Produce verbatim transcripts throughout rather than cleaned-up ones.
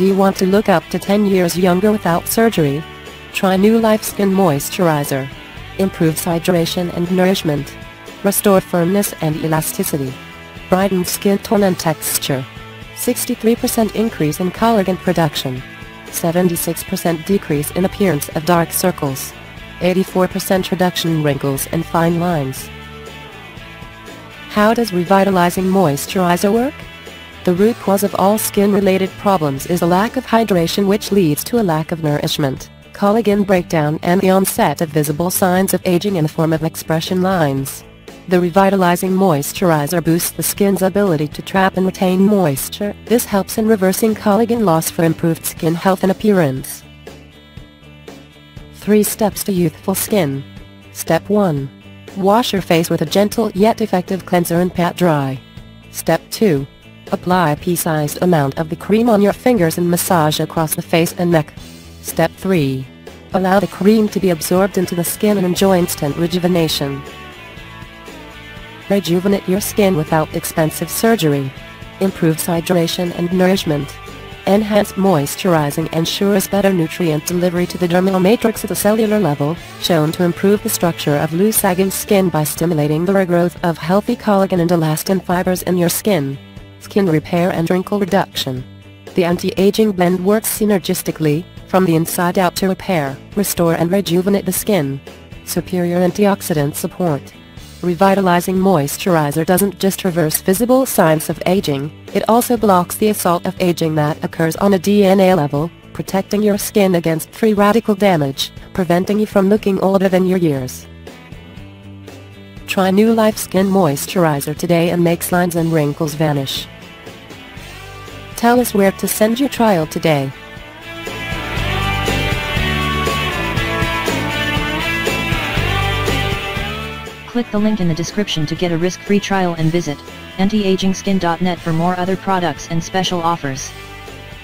Do you want to look up to ten years younger without surgery? Try New Life Skin Moisturizer. Improves hydration and nourishment. Restore firmness and elasticity. Brighten skin tone and texture. sixty-three percent increase in collagen production. seventy-six percent decrease in appearance of dark circles. eighty-four percent reduction in wrinkles and fine lines. How does Revitalizing Moisturizer work? The root cause of all skin-related problems is a lack of hydration, which leads to a lack of nourishment, collagen breakdown, and the onset of visible signs of aging in the form of expression lines. The Revitalizing Moisturizer boosts the skin's ability to trap and retain moisture. This helps in reversing collagen loss for improved skin health and appearance. Three steps to youthful skin. Step one. Wash your face with a gentle yet effective cleanser and pat dry. Step two. Apply a pea-sized amount of the cream on your fingers and massage across the face and neck. Step three. Allow the cream to be absorbed into the skin and enjoy instant rejuvenation. Rejuvenate your skin without expensive surgery. Improves hydration and nourishment. Enhanced moisturizing ensures better nutrient delivery to the dermal matrix at the cellular level, shown to improve the structure of loose sagging skin by stimulating the regrowth of healthy collagen and elastin fibers in your skin. Skin repair and wrinkle reduction. The anti-aging blend works synergistically, from the inside out, to repair, restore and rejuvenate the skin. Superior antioxidant support. Revitalizing Moisturizer doesn't just reverse visible signs of aging, it also blocks the assault of aging that occurs on a D N A level, protecting your skin against free radical damage, preventing you from looking older than your years. Try New Life Skin Moisturizer today and makes lines and wrinkles vanish. Tell us where to send your trial today. Click the link in the description to get a risk-free trial and visit anti aging skin dot net for more other products and special offers.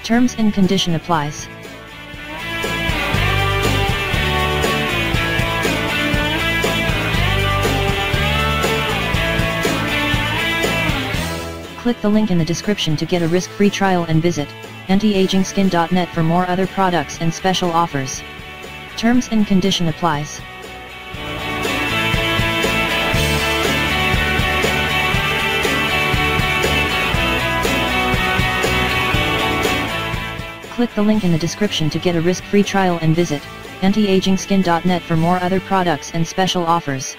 Terms and condition applies. Click the link in the description to get a risk-free trial and visit anti aging skin dot net for more other products and special offers. Terms and condition applies. Click the link in the description to get a risk-free trial and visit anti aging skin dot net for more other products and special offers.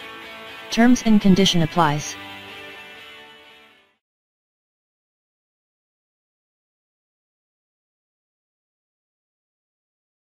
Terms and condition applies.